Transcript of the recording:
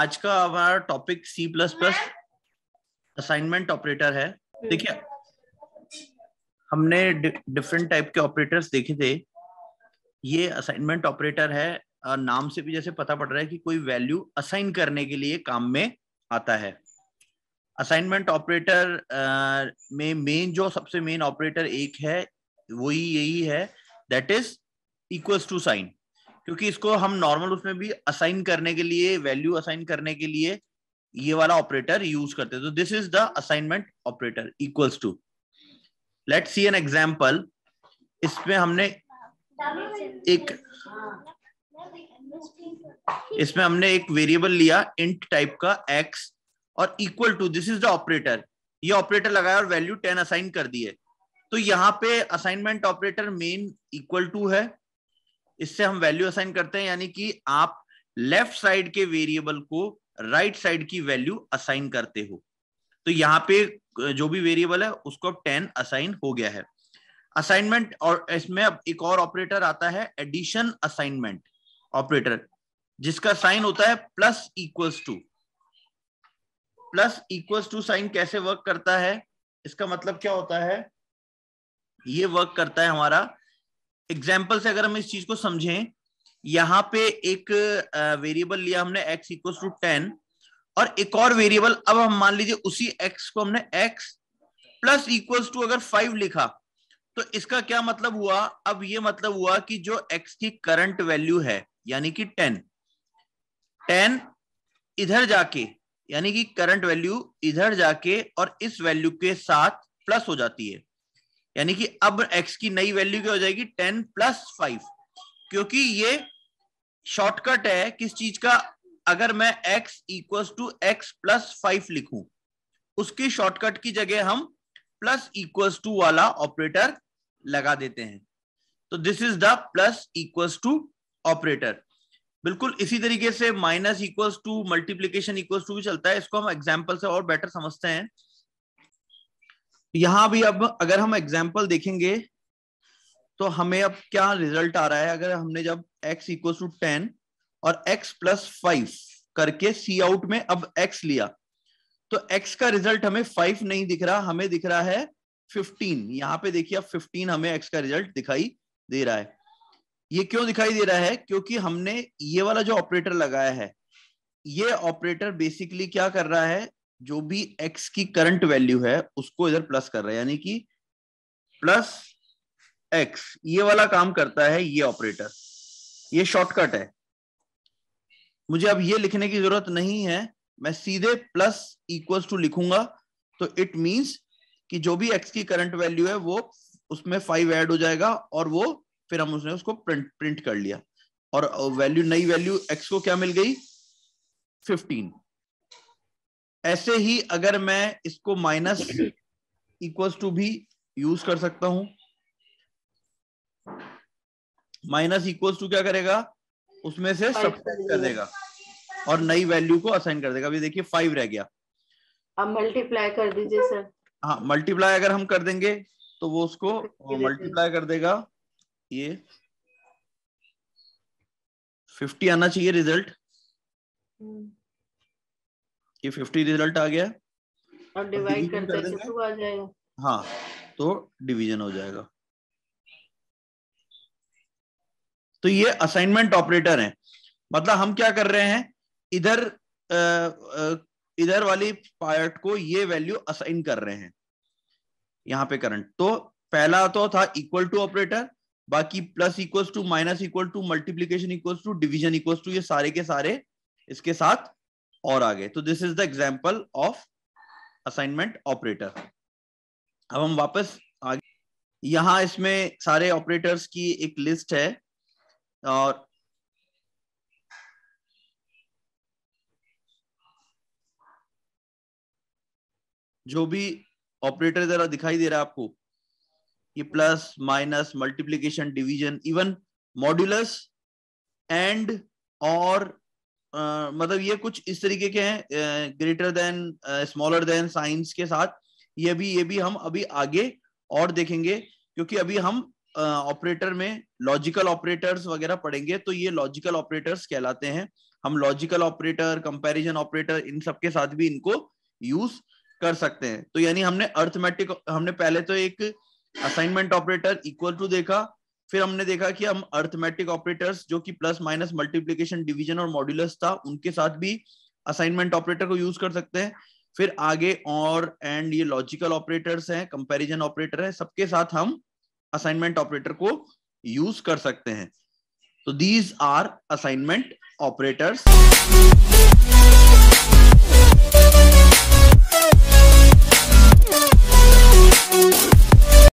आज का हमारा टॉपिक C++ असाइनमेंट ऑपरेटर है। देखिए हमने डिफरेंट टाइप के ऑपरेटर्स देखे थे, ये असाइनमेंट ऑपरेटर है। नाम से भी जैसे पता पड़ रहा है कि कोई वैल्यू असाइन करने के लिए काम में आता है। असाइनमेंट ऑपरेटर में मेन जो सबसे मेन ऑपरेटर एक है वही यही है, that is equals to sign, क्योंकि इसको हम नॉर्मल उसमें भी असाइन करने के लिए, वैल्यू असाइन करने के लिए ये वाला ऑपरेटर यूज करते हैं। तो this is the assignment operator equals to. Let's see an example. इसमें हमने एक वेरिएबल लिया इंट टाइप का एक्स और equal to, this is the operator, ये ऑपरेटर लगाया और वैल्यू 10 असाइन कर दी है। तो यहाँ पे assignment operator main equal to है, इससे हम वैल्यू असाइन करते हैं, यानी कि आप लेफ्ट साइड के वेरिएबल को राइट साइड की वैल्यू असाइन करते हो। तो यहाँ पे जो भी वेरिएबल है उसको अब 10 असाइन हो गया है असाइनमेंट। और इसमें अब एक और ऑपरेटर आता है एडिशन असाइनमेंट ऑपरेटर, जिसका साइन होता है plus equals to. Plus equals to sign कैसे वर्क करता है, इसका मतलब क्या होता है, ये वर्क करता है हमारा एग्जाम्पल से। अगर हम इस चीज को समझें, यहाँ पे एक वेरिएबल लिया हमने x इक्वल्स टू 10 और एक और वेरिएबल, अब हम मान लीजिए उसी x को हमने x प्लस इक्वल्स टू अगर 5 लिखा, तो इसका क्या मतलब हुआ, अब ये मतलब हुआ कि जो x की करंट वैल्यू है यानी कि 10 इधर जाके, यानी कि करंट वैल्यू इधर जाके और इस वैल्यू के साथ प्लस हो जाती है, यानी कि अब x की नई वैल्यू क्या हो जाएगी 10 प्लस 5, क्योंकि ये शॉर्टकट है किस चीज का। अगर मैं x equals to x plus 5 लिखूं, उसकी शॉर्टकट की जगह हम प्लस इक्वल्स टू वाला ऑपरेटर लगा देते हैं। तो this is the plus equals to operator. बिल्कुल इसी तरीके से minus equals to, multiplication equals to भी चलता है, इसको हम एग्जाम्पल से और बेटर समझते हैं। यहाँ भी अब अगर हम एग्जाम्पल देखेंगे तो हमें अब क्या रिजल्ट आ रहा है, अगर हमने जब x इक्वल्स टू 10 और x प्लस 5 करके सी आउट में अब x लिया, तो x का रिजल्ट हमें 5 नहीं दिख रहा, हमें दिख रहा है 15। यहाँ पे देखिए अब 15 हमें x का रिजल्ट दिखाई दे रहा है। ये क्यों दिखाई दे रहा है, क्योंकि हमने ये वाला जो ऑपरेटर लगाया है, ये ऑपरेटर बेसिकली क्या कर रहा है, जो भी x की करंट वैल्यू है उसको इधर प्लस कर रहा है, यानी कि प्लस x, ये वाला काम करता है ये ऑपरेटर। ये शॉर्टकट है, मुझे अब ये लिखने की जरूरत नहीं है, मैं सीधे प्लस इक्वल्स टू लिखूंगा, तो इट मींस कि जो भी x की करंट वैल्यू है वो उसमें 5 ऐड हो जाएगा और वो फिर हम उसने उसको प्रिंट कर लिया और वैल्यू, नई वैल्यू x को क्या मिल गई 15। ऐसे ही अगर मैं इसको माइनस इक्वल्स टू भी यूज कर सकता हूं। माइनस इक्वल्स टू क्या करेगा, उसमें से सब्ट्रैक्ट कर देगा और नई वैल्यू को असाइन कर देगा। अभी देखिए 5 रह गया, अब मल्टीप्लाई कर दीजिए सर। हाँ, मल्टीप्लाई अगर हम कर देंगे तो वो उसको मल्टीप्लाई कर देगा, ये 50 आना चाहिए रिजल्ट, 50 रिजल्ट आ गया और डिवाइड करते हैं तो आ जाएगा। हाँ, तो डिवीजन हो जाएगा। तो ये असाइनमेंट ऑपरेटर है, मतलब हम क्या कर रहे हैं, इधर वाली पार्ट को ये वैल्यू असाइन कर रहे हैं यहाँ पे करंट। तो पहला तो था इक्वल टू ऑपरेटर, बाकी plus equals to, minus equal to, multiplication equals to, division equals to, ये सारे के सारे इसके साथ और आगे। तो this is the example of assignment operator. अब हम वापस आगे, यहाँ इसमें सारे ऑपरेटर्स की एक लिस्ट है और जो भी ऑपरेटर जरा दिखाई दे रहा है आपको, ये plus, minus, multiplication, division, even modulus, and, और मतलब ये कुछ इस तरीके के हैं, greater than, smaller than signs के साथ। ये भी हम अभी आगे और देखेंगे, क्योंकि अभी हम ऑपरेटर में लॉजिकल ऑपरेटर्स वगैरह पढ़ेंगे, तो ये लॉजिकल ऑपरेटर्स कहलाते हैं। हम लॉजिकल ऑपरेटर, कंपैरिजन ऑपरेटर, इन सब के साथ भी इनको यूज कर सकते हैं। तो यानी हमने अर्थमेटिक, हमने पहले तो एक असाइनमेंट ऑपरेटर इक्वल टू देखा, फिर हमने देखा कि हम अर्थमेटिक ऑपरेटर्स जो कि प्लस माइनस, मल्टीप्लीकेशन, डिवीजन और मॉड्यूलस था, उनके साथ भी असाइनमेंट ऑपरेटर को यूज कर सकते हैं। फिर आगे और एंड ये लॉजिकल ऑपरेटर्स हैं, कंपैरिजन ऑपरेटर है, सबके साथ हम असाइनमेंट ऑपरेटर को यूज कर सकते हैं। तो दीज आर असाइनमेंट ऑपरेटर्स।